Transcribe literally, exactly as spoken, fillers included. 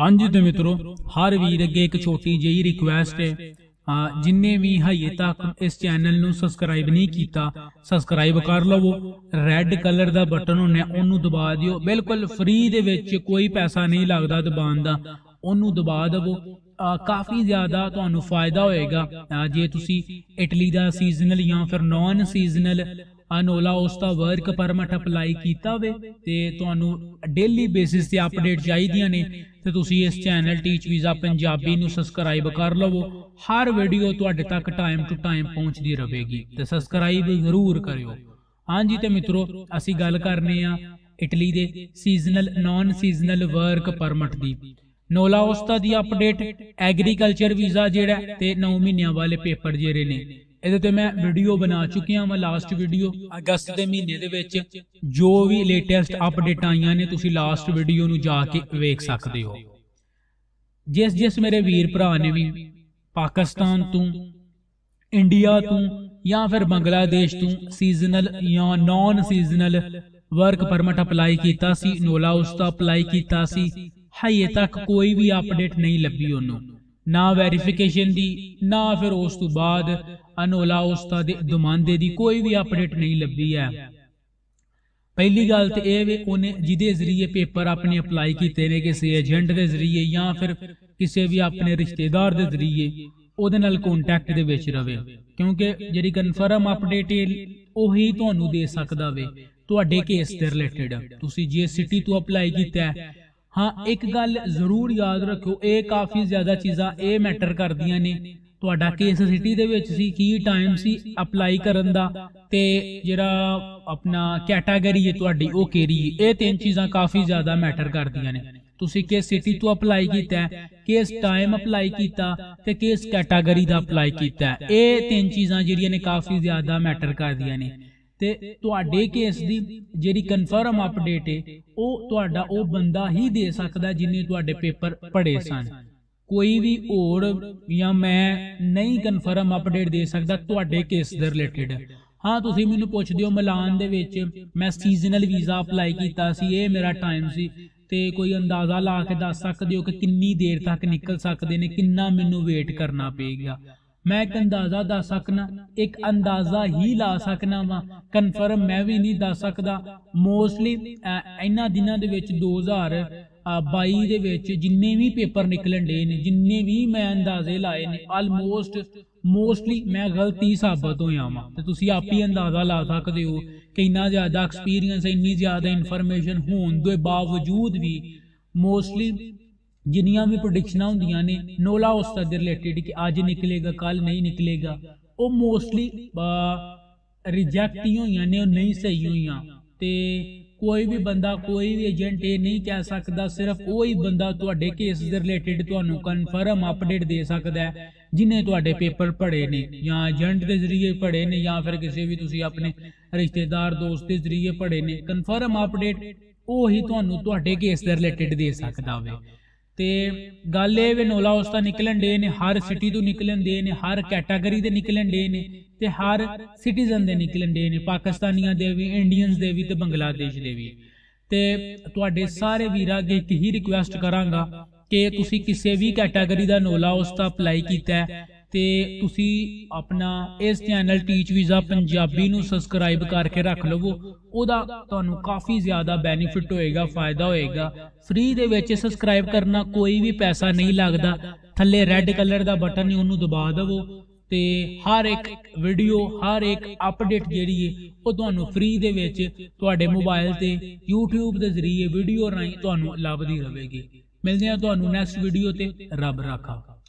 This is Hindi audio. अंज तो मित्रों हर वीर अगे एक छोटी जी रिक्वेस्ट है, जिन्हें भी हजे तक इस चैनल नूं सबसक्राइब नहीं किया सबसक्राइब कर लवो। रेड कलर का बटन होना ओनू दबा दियो, बिल्कुल फ्री दे विच कोई पैसा नहीं लगता दबाउण दा, ओनू दबा दवो। काफ़ी ज़्यादा तुहानू फायदा होएगा जे तुसी इटली का सीजनल या फिर नॉन सीजनल नोला ओस्ता वर्क परमिट अपलाई किया होवे ते तुहानू डेली बेसिस ते अपडेट चाहिदियां ने ते तुसी इस चैनल टीच वीज़ा पंजाबी नू सबसक्राइब कर लवो। हर वीडियो तुहाडे तक टाइम टू टाइम पहुँचती रहेगी ते सबसक्राइब जरूर करियो। हाँ जी तो मित्रों असी गल करने आ इटली दे seasonal non seasonal work permit दी। नोला ओस्ता दी अपडेट एग्रीकल्चर वीज़ा जिहड़ा ते नौ महीनों वाले पेपर जिहड़े ने ਇਹਦੇ ਤੇ मैं वीडियो बना चुकिया वा। लास्ट वीडियो अगस्त के महीने दे विच जो भी लेटेस्ट अपडेट आईयां ने तुसी लास्ट वीडियो नूं जाके वेख सकदे हो। जिस जिस मेरे वीर भरा ने भी पाकिस्तान तो इंडिया तो या फिर बांग्लादेश तो सीजनल या नॉन सीजनल वर्क परमिट अपलाई कीता सी, नोला ओस्ता अपलाई कीता सी, हजे तक कोई भी अपडेट नहीं लभी उन्हों, ना वेरीफिकेशन दी ना फिर उस तो बाद नोला ओस्ता दे दुमांदे दी कोई भी अपडेट नहीं लभी है। पहली गल तो यह वे उन्हें जिदे जरिए पेपर अपने अपलाई किए ने किसी एजेंट के जरिए या फिर किसी भी अपने रिश्तेदार के जरिए उहदे नाल कॉन्टैक्ट दे विच रहे, क्योंकि जिहड़ी कन्फर्म अपडेट उही तुहानू दे सकदा वे तुहाडे केस दे रिलेटेड तुसीं जे सिटी तो अपलाई कीता है। हाँ एक गल जरूर याद रखो, ये काफ़ी ज़्यादा चीज़ा ये मैटर कर दियां ने तुहाडा केस सिटी दे विच सी की टाइम सी अपलाई करन दा ते जिहड़ा अपना कैटागरी है तुहाडी ओह केरी, ये तीन चीज़ा काफ़ी ज़्यादा मैटर कर दियां ने। तुसीं किस सिटी तो अपलाई कीता है, किस टाइम अपलाई कीता ते किस कैटागरी दा अपलाई कीता है, ये तीन चीज़ा जिहड़ियां ने काफ़ी ज़्यादा मैटर कर दियां ने। ते तुहाडे केस दी जिहड़ी कन्फर्म अपडेट है वो तुहाडा वो बंदा ही दे सकदा जिन्हें तुहाडे पेपर पढ़े सन, कोई भी होर या मैं नहीं कन्फर्म अपडेट दे सकदा तुहाडे केस दे रिलेटेड। हाँ तुसीं मैनूं पुछदे हो मिलान दे विच मैं सीजनल वीज़ा अपलाई कीता सी, ये मेरा टाइम सी ते कोई अंदाज़ा ला के दस सकदे हो कि कितनी देर तक निकल सकदे ने, कितना मैनूं वेट करना पेगा। मैं एक अंदाज़ा दस सकना, एक अंदाज़ा ही ला सकना वा, कन्फर्म मैं भी नहीं दस सकता। मोस्टली इन्होंने दिनों के दो हज़ार बाई के जिन्ने भी पेपर निकलन डे ने जिन्ने भी मैं अंदाजे लाए ने आलमोस्ट मोस्टली मैं गलत ही साबित होया वा। तो तुसी आप ही अंदाज़ा ला सकते हो कि इन्ना ज़्यादा एक्सपीरियंस इन्नी ज़्यादा इन्फॉर्मेशन होने के बावजूद भी मोस्टली जिन्नियां भी प्रोडिक्शनां हुंदियां ने नोला ओस्ता दे रिलेटेड कि अज निकलेगा कल नहीं निकलेगा वो मोस्टली रिजैक्ट ही हुई ने, नहीं सही हुई। तो कोई भी बंदा कोई भी एजेंट ये नहीं कह सकता, सिर्फ वो ही बंदा तुहाडे केस दे रिलेटेड तुहानू कन्फर्म अपडेट दे सकदा है जिन्हें तुहाडे पेपर पढ़े ने या एजेंट के जरिए पढ़े ने या फिर किसी भी तुसीं अपने रिश्तेदार दोस्त के जरिए पढ़े ने। कन्फर्म अपडेट वो ही तुहानू तुहाडे केस दे रिलेटेड दे सकदा होवे। तो गल यह वे नोला ओस्ता निकलन डे ने हर सिटी तो निकलन डे ने, हर कैटागरी के निकलन डे ने ते हर सिटीजन के निकलन डे ने, पाकिस्तानियां दे भी इंडियंस दे भी ते बांग्लादेश दे भी। ते तुहाडे सारे वीरां अगे एक ही रिक्वेस्ट करांगा कि तुसीं किसी भी कैटागरी का नोला ओस्ता अपलाई कीता है ते तुसी अपना इस चैनल टीच वीज़ा पंजाबी नूं सबसक्राइब करके रख लवो, उहदा तुहानूं काफ़ी ज़्यादा बेनीफिट होएगा फायदा होएगा। फ्री दे विच सबसक्राइब करना कोई भी पैसा नहीं लगदा, थल्ले रेड कलर का बटन है उन्होंने दबा दवो ते हर एक वीडियो हर एक अपडेट जिहड़ी है वो तुहानूं फ्री दे विच तुहाडे मोबाइल ते यूट्यूब के जरिए वीडियो राहीं तुहानूं लभदी रहेगी। मिलदे हां तुहानूं नैक्सट वीडियो ते, रब राखा।